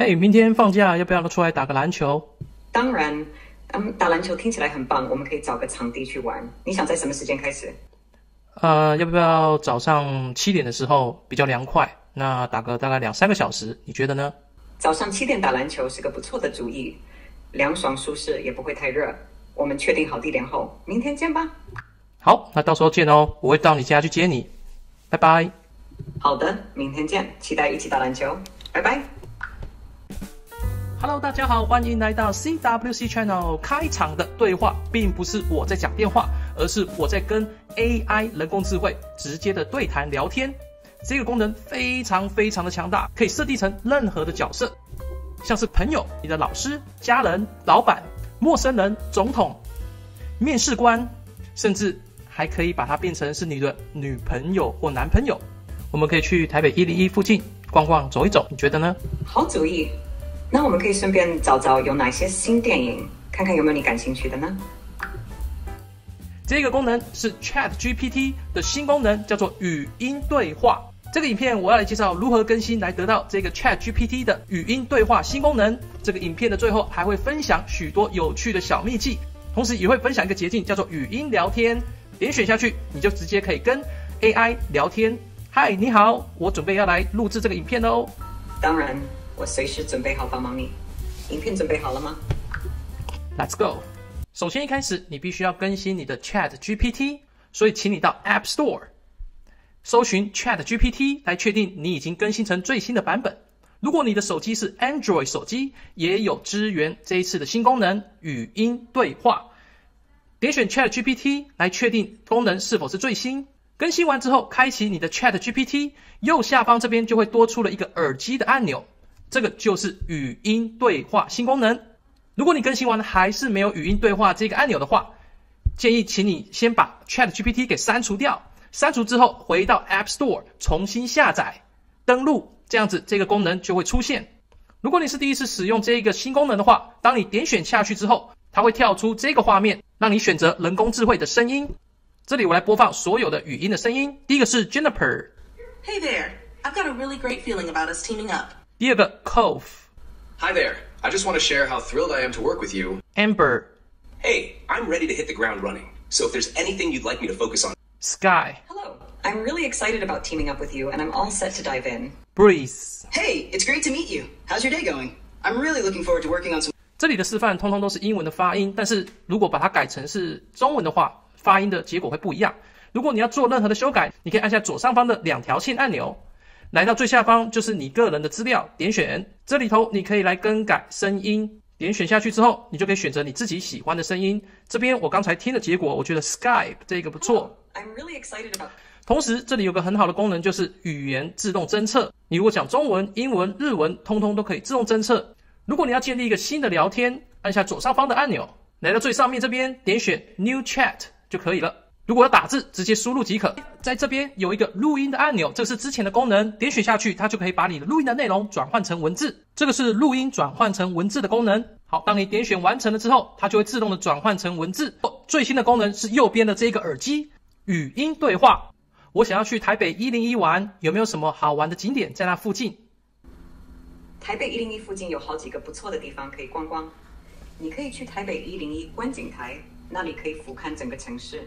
嘿，明天放假要不要出来打个篮球？当然，打篮球听起来很棒，我们可以找个场地去玩。你想在什么时间开始？要不要早上7点的时候比较凉快？那打个大概2-3个小时，你觉得呢？早上7点打篮球是个不错的主意，凉爽舒适也不会太热。我们确定好地点后，明天见吧。好，那到时候见哦，我会到你家去接你。拜拜。好的，明天见，期待一起打篮球。拜拜。Hello， 大家好，欢迎来到 CWC Channel。开场的对话并不是我在讲电话，而是我在跟 AI 人工智慧直接的对谈聊天。这个功能非常的强大，可以设定成任何的角色，像是朋友、你的老师、家人、老板、陌生人、总统、面试官，甚至还可以把它变成是你的女朋友或男朋友。我们可以去台北101附近逛逛、走一走，你觉得呢？好主意。那我们可以顺便找找有哪些新电影，看看有没有你感兴趣的呢？这个功能是 ChatGPT 的新功能，叫做语音对话。这个影片我要来介绍如何更新来得到这个 ChatGPT 的语音对话新功能。这个影片的最后还会分享许多有趣的小秘技，同时也会分享一个捷径，叫做语音聊天。点选下去，你就直接可以跟 AI 聊天。嗨，你好，我准备要来录制这个影片哦。当然。我随时准备好帮忙你。影片准备好了吗 ？Let's go。首先一开始，你必须要更新你的 ChatGPT， 所以请你到 App Store 搜寻 ChatGPT 来确定你已经更新成最新的版本。如果你的手机是 Android 手机，也有支援这一次的新功能语音对话。点选 ChatGPT 来确定功能是否是最新。更新完之后，开启你的 ChatGPT， 右下方这边就会多出了一个耳机的按钮。这个就是语音对话新功能。如果你更新完还是没有语音对话这个按钮的话，建议请你先把 ChatGPT 给删除掉。删除之后，回到 App Store 重新下载、登录，这样子这个功能就会出现。如果你是第一次使用这个新功能的话，当你点选下去之后，它会跳出这个画面，让你选择人工智慧的声音。这里我来播放所有的语音的声音。第一个是 Jennifer。Hey there, I've got a really great feeling about us teaming up. 第二个 Cove. Hi there. I just want to share how thrilled I am to work with you. Ember. Hey, I'm ready to hit the ground running. So if there's anything you'd like me to focus on. Sky. Hello. I'm really excited about teaming up with you and I'm all set to dive in. Breeze. Hey, it's great to meet you. How's your day going? I'm really looking forward to working on some. 这里的示范通通都是英文的发音，但是如果把它改成是中文的话，发音的结果会不一样。如果你要做任何的修改，你可以按下左上方的2条线按钮。来到最下方就是你个人的资料，点选这里头你可以来更改声音，点选下去之后，你就可以选择你自己喜欢的声音。这边我刚才听的结果，我觉得 Skype 这个不错。I'm really excited about. 同时这里有个很好的功能就是语言自动侦测，你如果讲中文、英文、日文，通通都可以自动侦测。如果你要建立一个新的聊天，按下左上方的按钮，来到最上面这边点选 New Chat 就可以了。如果要打字，直接输入即可。在这边有一个录音的按钮，这是之前的功能，点选下去，它就可以把你的录音的内容转换成文字。这个是录音转换成文字的功能。好，当你点选完成了之后，它就会自动的转换成文字。最新的功能是右边的这个耳机语音对话。我想要去台北101玩，有没有什么好玩的景点在那附近？台北101附近有好几个不错的地方可以逛逛。你可以去台北101观景台，那里可以俯瞰整个城市。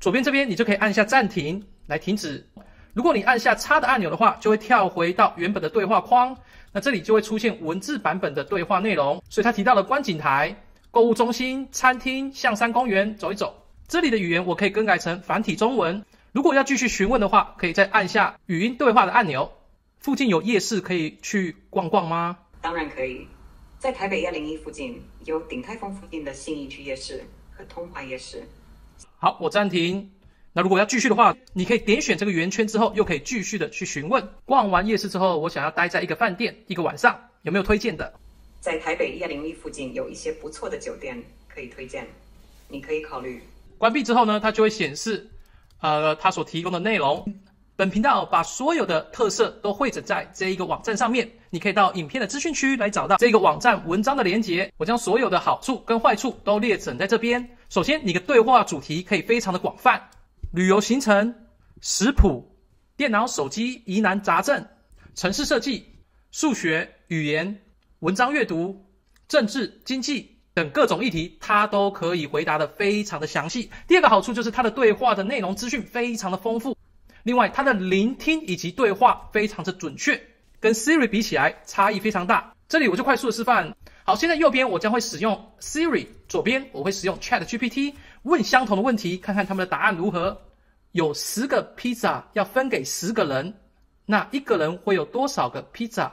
左边这边你就可以按下暂停来停止。如果你按下叉的按钮的话，就会跳回到原本的对话框。那这里就会出现文字版本的对话内容。所以它提到了观景台、购物中心、餐厅、象山公园走一走。这里的语言我可以更改成繁体中文。如果要继续询问的话，可以再按下语音对话的按钮。附近有夜市可以去逛逛吗？当然可以。在台北101附近有鼎泰丰附近的信义区夜市和通化夜市。好，我暂停。那如果要继续的话，你可以点选这个圆圈之后，又可以继续的去询问。逛完夜市之后，我想要待在一个饭店一个晚上，有没有推荐的？在台北101附近有一些不错的酒店可以推荐，你可以考虑。关闭之后呢，它就会显示，它所提供的内容。本频道把所有的特色都汇整在这一个网站上面，你可以到影片的资讯区来找到这个网站文章的连结。我将所有的好处跟坏处都列整在这边。首先，你的对话主题可以非常的广泛，旅游行程、食谱、电脑、手机、疑难杂症、城市设计、数学、语言、文章阅读、政治、经济等各种议题，它都可以回答的非常的详细。第二个好处就是它的对话的内容资讯非常的丰富，另外它的聆听以及对话非常的准确，跟 Siri 比起来差异非常大。这里我就快速的示范。好，现在右边我将会使用 Siri， 左边我会使用 ChatGPT， 问相同的问题，看看他们的答案如何。有10个披萨要分给10个人，那一个人会有多少个披萨？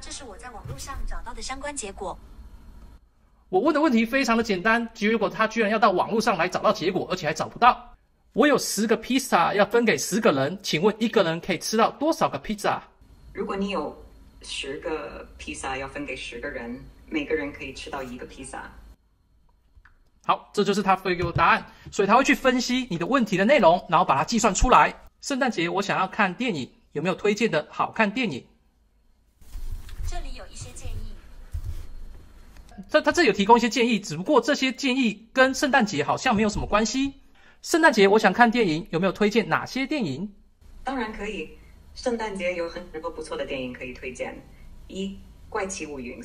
这是我在网络上找到的相关结果。我问的问题非常的简单，结果他居然要到网络上来找到结果，而且还找不到。我有10个披萨要分给10个人，请问一个人可以吃到多少个披萨？如果你有10个披萨要分给10个人，每个人可以吃到1个披萨。好，这就是他给我答案，所以他会去分析你的问题的内容，然后把它计算出来。圣诞节我想要看电影，有没有推荐的好看电影？这里有一些建议。他这里有提供一些建议，只不过这些建议跟圣诞节好像没有什么关系。圣诞节我想看电影，有没有推荐哪些电影？当然可以。圣诞节有很多不错的电影可以推荐。1. 怪奇物语，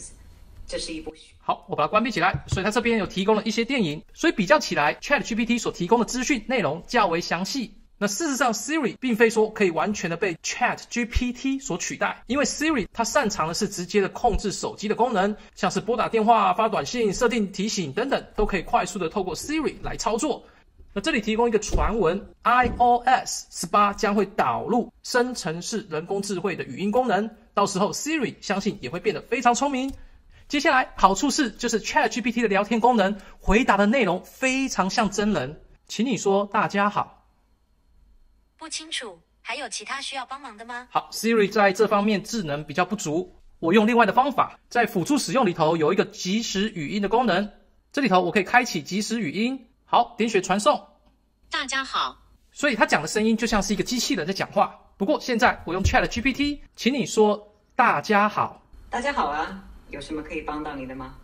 这是一部。好，我把它关闭起来。所以它这边有提供了一些电影，所以比较起来 ，ChatGPT 所提供的资讯内容较为详细。那事实上 ，Siri 并非说可以完全的被 ChatGPT 所取代，因为 Siri 它擅长的是直接的控制手机的功能，像是拨打电话、发短信、设定提醒等等，都可以快速的透过 Siri 来操作。那这里提供一个传闻 ，iOS 18将会导入生成式人工智慧的语音功能，到时候 Siri 相信也会变得非常聪明。接下来好处是，就是 ChatGPT 的聊天功能回答的内容非常像真人，请你说大家好。不清楚，还有其他需要帮忙的吗？好 ，Siri 在这方面智能比较不足，我用另外的方法，在辅助使用里头有一个即时语音的功能，这里头我可以开启即时语音。好，点选传送。大家好。所以他讲的声音就像是一个机器人在讲话。不过现在我用 ChatGPT， 请你说大家好。大家好啊，有什么可以帮到你的吗？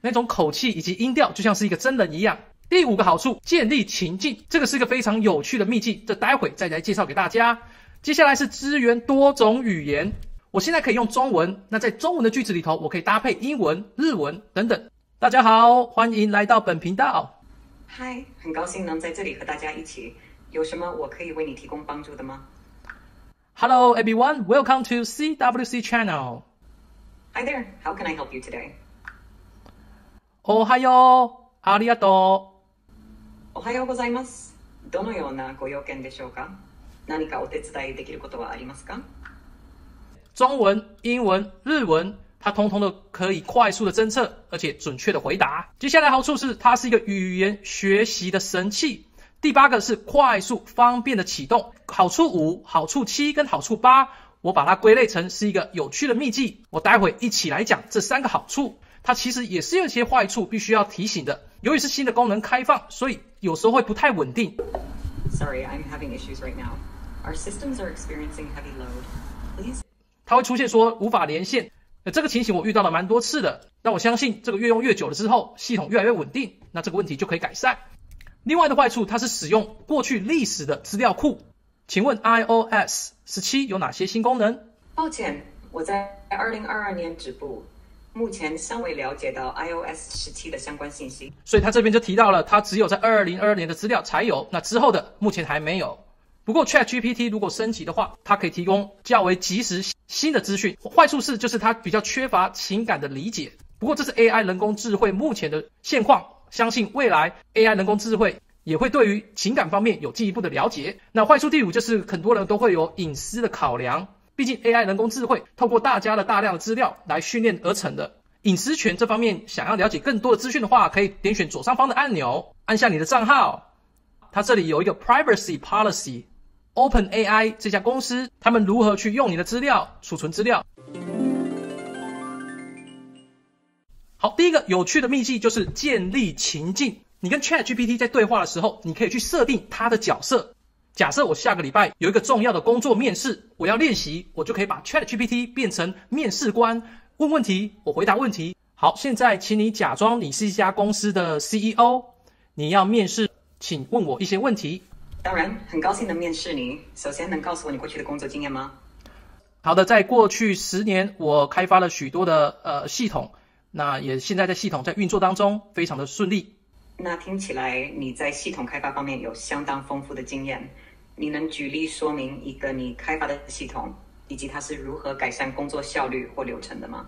那种口气以及音调就像是一个真人一样。第5个好处，建立情境，这个是一个非常有趣的秘技，这待会再来介绍给大家。接下来是支援多种语言，我现在可以用中文，那在中文的句子里头，我可以搭配英文、日文等等。大家好，欢迎来到本频道。嗨，很高兴能在这里和大家一起。有什么我可以为你提供帮助的吗 ？Hello everyone, welcome to CWC Channel. Hi there, how can I help you today? Ohayo, arigato. Ohayo gozaimasu. どのようなご用件でしょうか？何かお手伝いできることはありますか？中文、英文、日文。它通通的可以快速的侦测，而且准确的回答。接下来好处是，它是一个语言学习的神器。第8个是快速方便的启动。好处5、好处7跟好处8，我把它归类成是一个有趣的秘技。我待会一起来讲这3个好处。它其实也是有一些坏处，必须要提醒的。由于是新的功能开放，所以有时候会不太稳定。Sorry, I'm having issues right now. Our systems are experiencing heavy load. Please. 它会出现说无法连线。这个情形我遇到了蛮多次的，但我相信这个越用越久了之后，系统越来越稳定，那这个问题就可以改善。另外的坏处，它是使用过去历史的资料库。请问 iOS 17有哪些新功能？抱歉，我在2022年止步，目前尚未了解到 iOS 17的相关信息。所以它这边就提到了，它只有在2022年的资料才有，那之后的目前还没有。不过 ChatGPT 如果升级的话，它可以提供较为及时新的资讯。坏处是，就是它比较缺乏情感的理解。不过这是 AI 人工智慧目前的现况，相信未来 AI 人工智慧也会对于情感方面有进一步的了解。那坏处第5就是很多人都会有隐私的考量，毕竟 AI 人工智慧透过大家的大量的资料来训练而成的。隐私权这方面想要了解更多的资讯的话，可以点选左上方的按钮，按下你的账号。它这里有一个 Privacy Policy。OpenAI 这家公司，他们如何去用你的资料、储存资料？好，第一个有趣的秘技就是建立情境。你跟 ChatGPT 在对话的时候，你可以去设定它的角色。假设我下个礼拜有一个重要的工作面试，我要练习，我就可以把 ChatGPT 变成面试官，问问题，我回答问题。好，现在请你假装你是一家公司的 CEO， 你要面试，请问我一些问题。当然，很高兴能面试你。首先，能告诉我你过去的工作经验吗？好的，在过去10年，我开发了许多的系统，那也现在在系统在运作当中非常的顺利。那听起来你在系统开发方面有相当丰富的经验，你能举例说明一个你开发的系统，以及它是如何改善工作效率或流程的吗？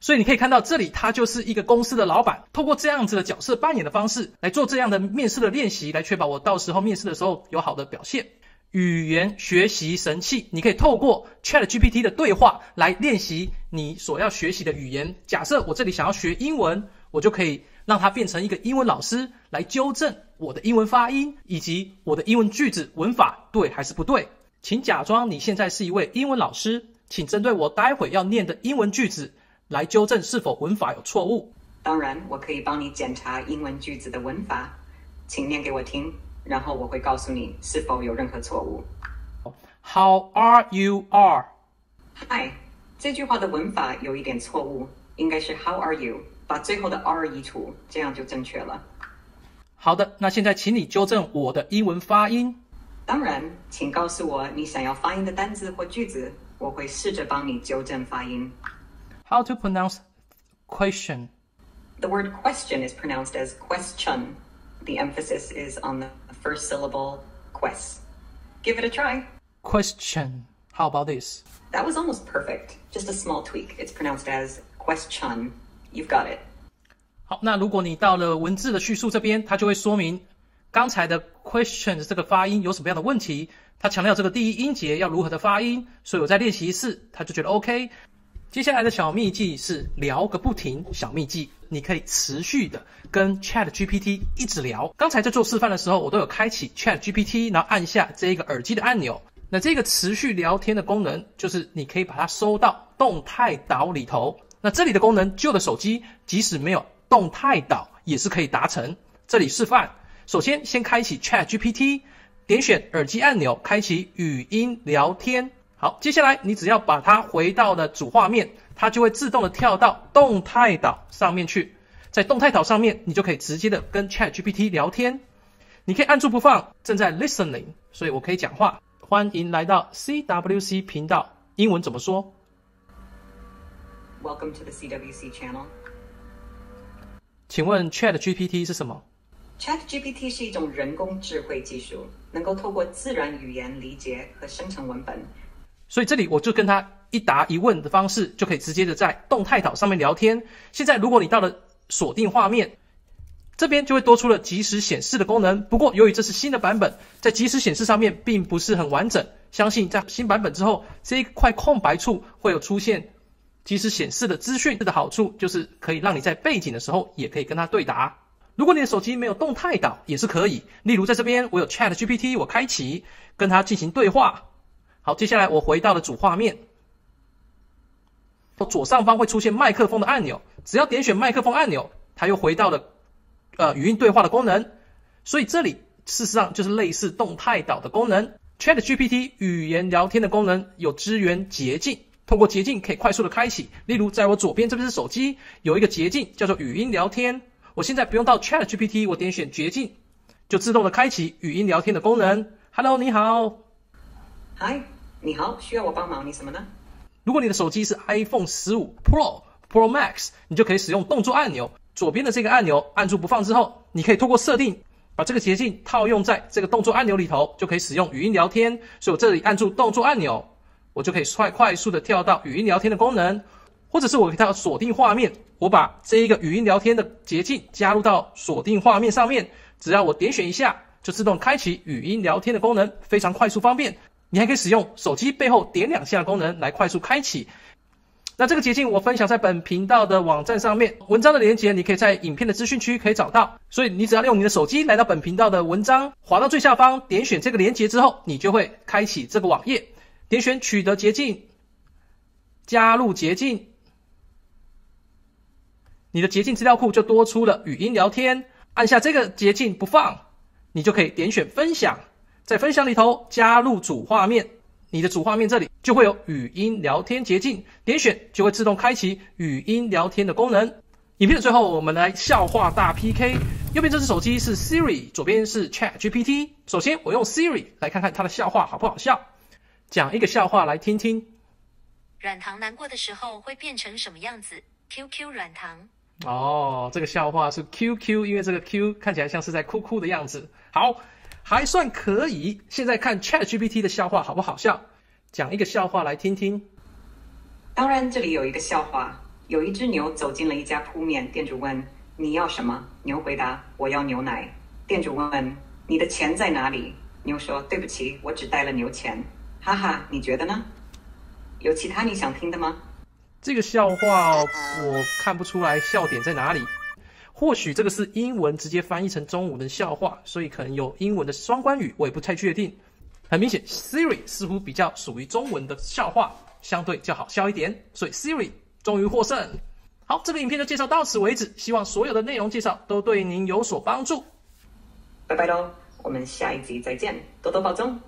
所以你可以看到，这里他就是一个公司的老板，透过这样子的角色扮演的方式来做这样的面试的练习，来确保我到时候面试的时候有好的表现。语言学习神器，你可以透过 ChatGPT 的对话来练习你所要学习的语言。假设我这里想要学英文，我就可以让它变成一个英文老师，来纠正我的英文发音以及我的英文句子文法对还是不对。请假装你现在是一位英文老师，请针对我待会要念的英文句子来纠正是否文法有错误。当然，我可以帮你检查英文句子的文法，请念给我听，然后我会告诉你是否有任何错误。 How are you are? Hi， 这句话的文法有一点错误，应该是 How are you， 把最后的 are 移除，这样就正确了。好的，那现在请你纠正我的英文发音。当然，请告诉我你想要发音的单字或句子，我会试着帮你纠正发音。How to pronounce question? The word question is pronounced as question. The emphasis is on the first syllable, quest. Give it a try. Question. How about this? That was almost perfect. Just a small tweak. It's pronounced as question. You've got it. 好，那如果你到了文字的叙述这边，它就会说明刚才的 question 这个发音有什么样的问题。它强调这个第一音节要如何的发音，所以我在练习一次，它就觉得 OK。接下来的小秘技是聊个不停。小秘技，你可以持续的跟 ChatGPT 一直聊。刚才在做示范的时候，我都有开启 ChatGPT， 然后按下这个耳机的按钮。那这个持续聊天的功能，就是你可以把它收到动态岛里头。那这里的功能，旧的手机即使没有动态岛，也是可以达成。这里示范，首先先开启 ChatGPT， 点选耳机按钮，开启语音聊天。好，接下来你只要把它回到了主画面，它就会自动的跳到动态岛上面去。在动态岛上面，你就可以直接的跟 ChatGPT 聊天。你可以按住不放，正在 listening， 所以我可以讲话。欢迎来到 CWC 频道，英文怎么说 ？Welcome to the CWC Channel。请问 ChatGPT 是什么？ChatGPT 是一种人工智慧技术，能够透过自然语言理解和生成文本。所以这里我就跟他一答一问的方式，就可以直接的在动态岛上面聊天。现在如果你到了锁定画面，这边就会多出了即时显示的功能。不过由于这是新的版本，在即时显示上面并不是很完整，相信在新版本之后，这一块空白处会有出现即时显示的资讯。这的好处就是可以让你在背景的时候也可以跟他对答。如果你的手机没有动态岛也是可以，例如在这边我有 ChatGPT， 我开启跟他进行对话。好，接下来我回到了主画面，左上方会出现麦克风的按钮，只要点选麦克风按钮，它又回到了语音对话的功能。所以这里事实上就是类似动态岛的功能。 ChatGPT 语言聊天的功能有支援捷径，通过捷径可以快速的开启，例如在我左边这边是手机，有一个捷径叫做语音聊天。我现在不用到 ChatGPT， 我点选捷径就自动的开启语音聊天的功能。 Hello， 你好。 Hi， 你好，需要我帮忙你什么呢？如果你的手机是 iPhone 15 Pro、Pro Max， 你就可以使用动作按钮，左边的这个按钮按住不放之后，你可以透过设定把这个捷径套用在这个动作按钮里头，就可以使用语音聊天。所以我这里按住动作按钮，我就可以快速的跳到语音聊天的功能，或者是我给它锁定画面，我把这一个语音聊天的捷径加入到锁定画面上面，只要我点选一下，就自动开启语音聊天的功能，非常快速方便。 你还可以使用手机背后点2下的功能来快速开启。那这个捷径我分享在本频道的网站上面，文章的连结你可以在影片的资讯区可以找到。所以你只要用你的手机来到本频道的文章，滑到最下方，点选这个连结之后，你就会开启这个网页。点选取得捷径，加入捷径，你的捷径资料库就多出了语音聊天。按下这个捷径不放，你就可以点选分享。 在分享里头加入主画面，你的主画面这里就会有语音聊天捷径，点选就会自动开启语音聊天的功能。影片的最后，我们来笑话大 PK。右边这只手机是 Siri， 左边是 ChatGPT。首先，我用 Siri 来看看它的笑话好不好笑，讲一个笑话来听听。软糖难过的时候会变成什么样子 ？QQ 软糖。哦，这个笑话是 QQ， 因为这个 Q 看起来像是在哭哭的样子。好，还算可以。现在看 ChatGPT 的笑话好不好笑？讲一个笑话来听听。当然，这里有一个笑话。有一只牛走进了一家铺面，店主问：“你要什么？”牛回答：“我要牛奶。”店主问：“你的钱在哪里？”牛说：“对不起，我只带了牛钱。”哈哈，你觉得呢？有其他你想听的吗？这个笑话我看不出来笑点在哪里。或许这个是英文直接翻译成中文的笑话，所以可能有英文的双关语，我也不太确定。很明显 ，Siri 似乎比较属于中文的笑话，相对较好笑一点，所以 Siri 终于获胜。好，这个影片就介绍到此为止，希望所有的内容介绍都对您有所帮助。拜拜喽，我们下一集再见，多多保重。